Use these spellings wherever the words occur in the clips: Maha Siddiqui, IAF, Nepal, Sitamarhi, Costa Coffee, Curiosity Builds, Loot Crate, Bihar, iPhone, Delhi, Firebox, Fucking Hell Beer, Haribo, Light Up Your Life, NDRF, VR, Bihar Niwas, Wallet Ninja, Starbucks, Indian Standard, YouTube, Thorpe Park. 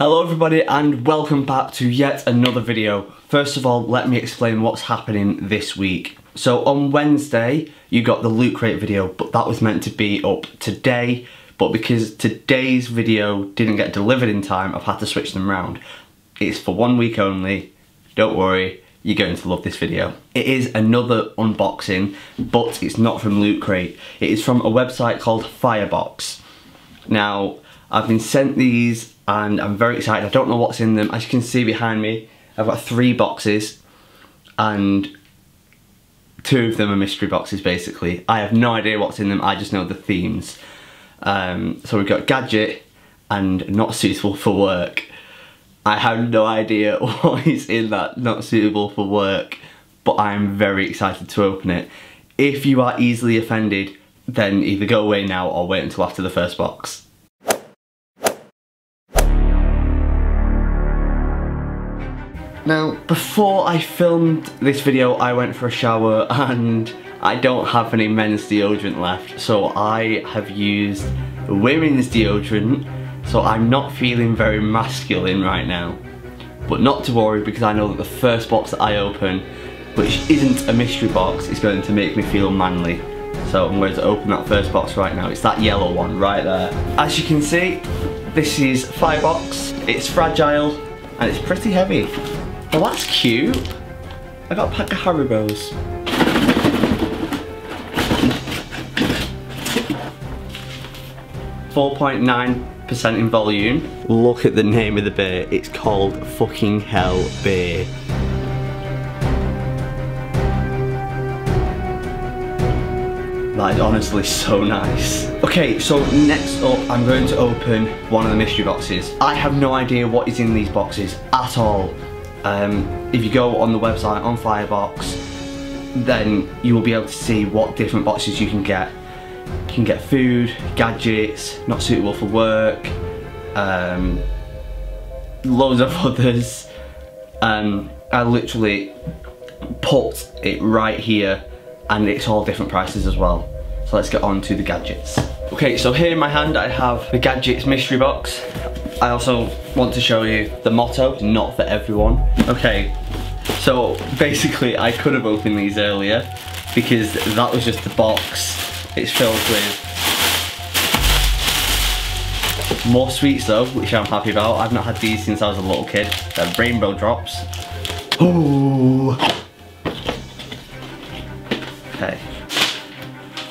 Hello everybody and welcome back to yet another video. First of all, let me explain what's happening this week. So on Wednesday, you got the Loot Crate video, but that was meant to be up today, but because today's video didn't get delivered in time, I've had to switch them around. It's for 1 week only, don't worry, you're going to love this video. It is another unboxing, but it's not from Loot Crate. It is from a website called Firebox. Now, I've been sent these and I'm very excited. I don't know what's in them. As you can see behind me, I've got three boxes and two of them are mystery boxes basically. I have no idea what's in them, I just know the themes. So we've got gadget and not suitable for work. I have no idea what is in that not suitable for work, but I'm very excited to open it. If you are easily offended, then either go away now or wait until after the first box. Now, before I filmed this video, I went for a shower and I don't have any men's deodorant left, so I have used women's deodorant, so I'm not feeling very masculine right now. But not to worry, because I know that the first box that I open, which isn't a mystery box, is going to make me feel manly. So I'm going to open that first box right now. It's that yellow one right there. As you can see, this is Firebox. It's fragile and it's pretty heavy. Well, that's cute. I got a pack of Haribos. $4.9% in volume. Look at the name of the beer. It's called Fucking Hell Beer. That is honestly so nice. Okay, so next up, I'm going to open one of the mystery boxes. I have no idea what is in these boxes at all. If you go on the website on Firebox, then you will be able to see what different boxes you can get. You can get food, gadgets, not suitable for work, loads of others. I literally put it right here and it's all different prices as well. So let's get on to the gadgets. Okay, so here in my hand I have the gadgets mystery box. I also want to show you the motto, not for everyone. Okay, so basically I could have opened these earlier because that was just the box. It's filled with more sweets though, which I'm happy about. I've not had these since I was a little kid. They're rainbow drops. Ooh. Okay.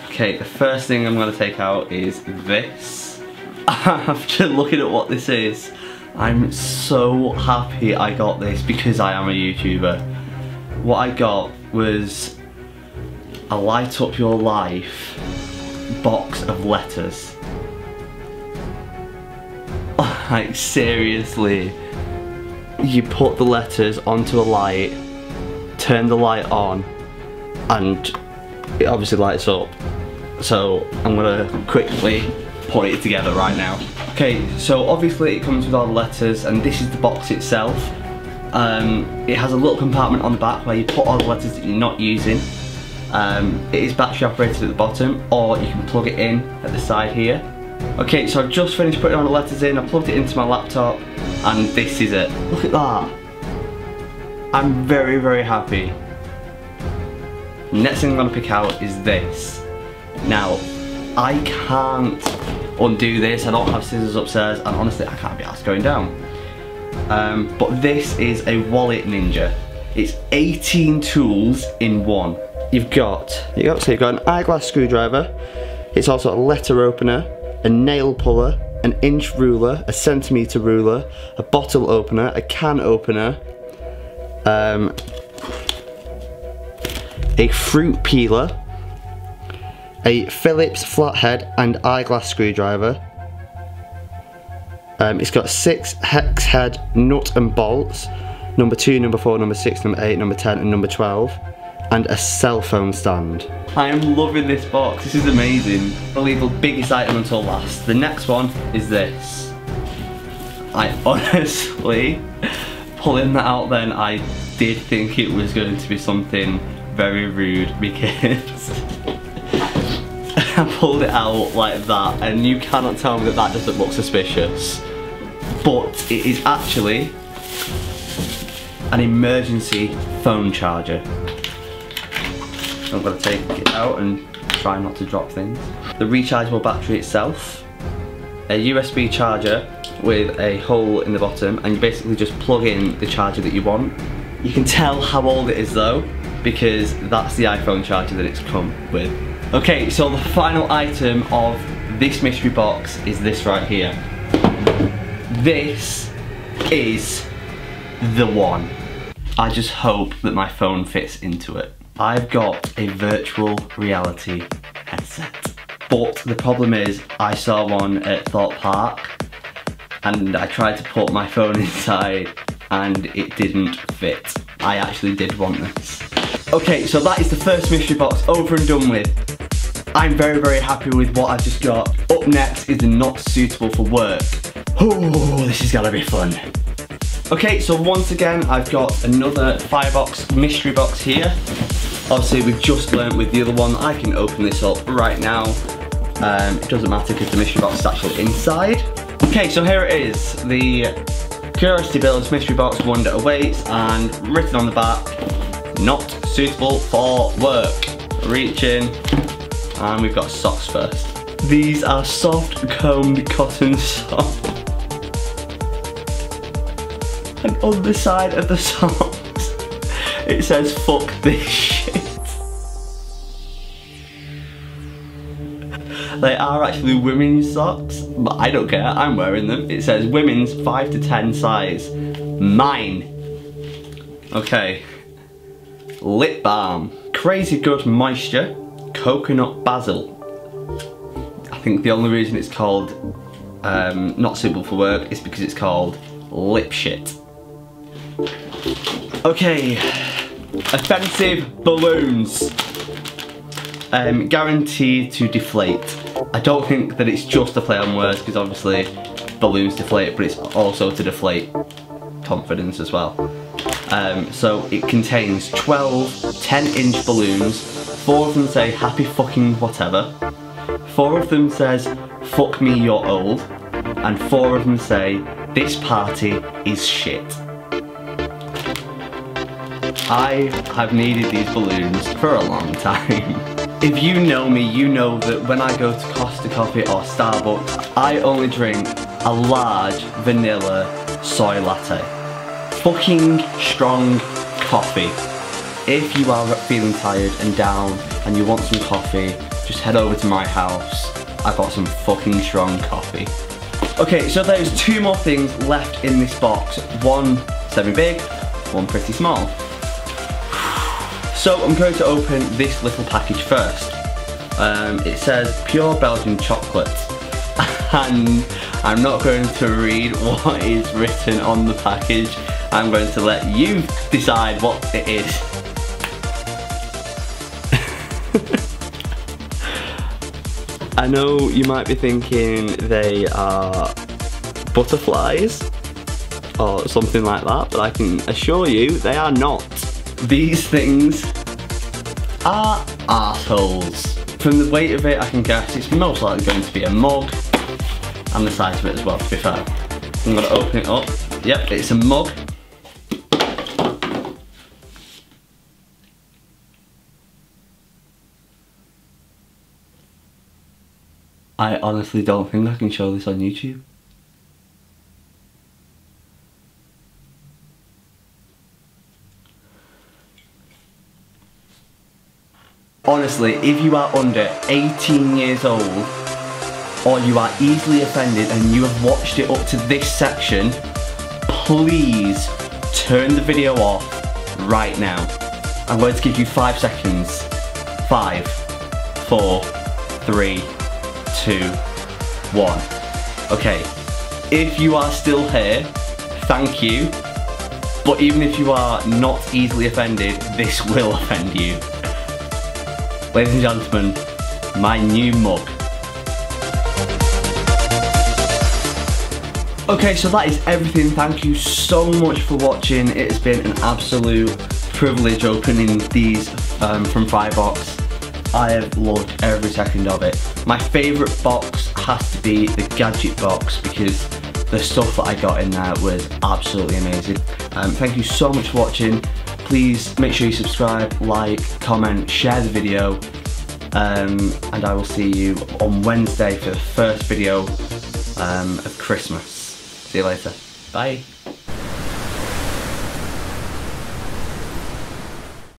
Okay, the first thing I'm gonna take out is this. After looking at what this is, I'm so happy I got this because I am a YouTuber. What I got was a Light Up Your Life box of letters. Like, seriously. You put the letters onto a light, turn the light on, and it obviously lights up. So I'm gonna quickly put it together right now. Okay, so obviously it comes with all the letters and this is the box itself. It has a little compartment on the back where you put all the letters that you're not using. It is battery operated at the bottom, or you can plug it in at the side here. Okay, so I've just finished putting all the letters in, I plugged it into my laptop and this is it. Look at that. I'm very, very happy. Next thing I'm going to pick out is this. Now, I can't undo this, I don't have scissors upstairs, and honestly I can't be arsed going down. But this is a Wallet Ninja. It's 18 tools in one. So you've got an eyeglass screwdriver, it's also a letter opener, a nail puller, an inch ruler, a centimetre ruler, a bottle opener, a can opener, a fruit peeler, a Phillips flathead and eyeglass screwdriver. It's got 6 hex head nut and bolts, number 2, number 4, number 6, number 8, number 10 and number 12, and a cell phone stand. I am loving this box, this is amazing. I'll leave the biggest item until last. The next one is this. I honestly, pulling that out then, I did think it was going to be something very rude because I pulled it out like that and you cannot tell me that that doesn't look suspicious. but it is actually an emergency phone charger. I'm going to take it out and try not to drop things. The rechargeable battery itself, a USB charger with a hole in the bottom, and you basically just plug in the charger that you want. You can tell how old it is though, because that's the iPhone charger that it's come with. Okay, so the final item of this mystery box is this right here. This is the one. I just hope that my phone fits into it. I've got a virtual reality headset, but the problem is I saw one at Thorpe Park and I tried to put my phone inside and it didn't fit. I actually did want this. Okay, so that is the first mystery box over and done with. I'm very, very happy with what I've just got. Up next is the not suitable for work. Oh, this is gonna be fun. Okay, so once again, I've got another Firebox mystery box here. Obviously, we've just learnt with the other one, I can open this up right now. It doesn't matter because the mystery box is actually inside. Okay, so here it is, the Curiosity Builds mystery box, wonder awaits, and written on the back, not suitable for work. Reach in, and we've got socks first. These are soft combed cotton socks. And on the side of the socks, it says, fuck this shit. They are actually women's socks, but I don't care, I'm wearing them. It says women's 5 to 10 size. Mine. Okay. Lip balm. Crazy Good Moisture. Coconut Basil. I think the only reason it's called not suitable for work is because it's called lip shit. Okay. Offensive balloons. Guaranteed to deflate. I don't think that it's just a play on words, because obviously balloons deflate, but it's also to deflate confidence as well. So it contains 12 10-inch balloons. 4 of them say happy fucking whatever, 4 of them says fuck me you're old, and 4 of them say this party is shit. I have needed these balloons for a long time. If you know me, you know that when I go to Costa Coffee or Starbucks, I only drink a large vanilla soy latte. Fucking strong coffee. If you are feeling tired and down and you want some coffee, just head over to my house. I've got some fucking strong coffee. Okay, so there's 2 more things left in this box. One semi-big, one pretty small. So I'm going to open this little package first. It says pure Belgian chocolate, and I'm not going to read what is written on the package. I'm going to let you decide what it is. I know you might be thinking they are butterflies or something like that, but I can assure you they are not. These things are arseholes. From the weight of it, I can guess it's most likely going to be a mug, and the size of it as well, to be fair. I'm going to open it up. Yep, it's a mug. I honestly don't think I can show this on YouTube. Honestly, if you are under 18 years old, or you are easily offended and you have watched it up to this section, please turn the video off right now. I'm going to give you 5 seconds. 5, 4, 3, 2, 1. Okay, if you are still here, thank you. But even if you are not easily offended, this will offend you. Ladies and gentlemen, my new mug. Okay, so that is everything. Thank you so much for watching. It has been an absolute privilege opening these from Firebox. I have loved every second of it. My favourite box has to be the gadget box, because The stuff that I got in there was absolutely amazing. Thank you so much for watching. Please make sure you subscribe, like, comment, share the video, and I will see you on Wednesday for the first video of Christmas. See you later. Bye.